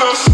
Jesus.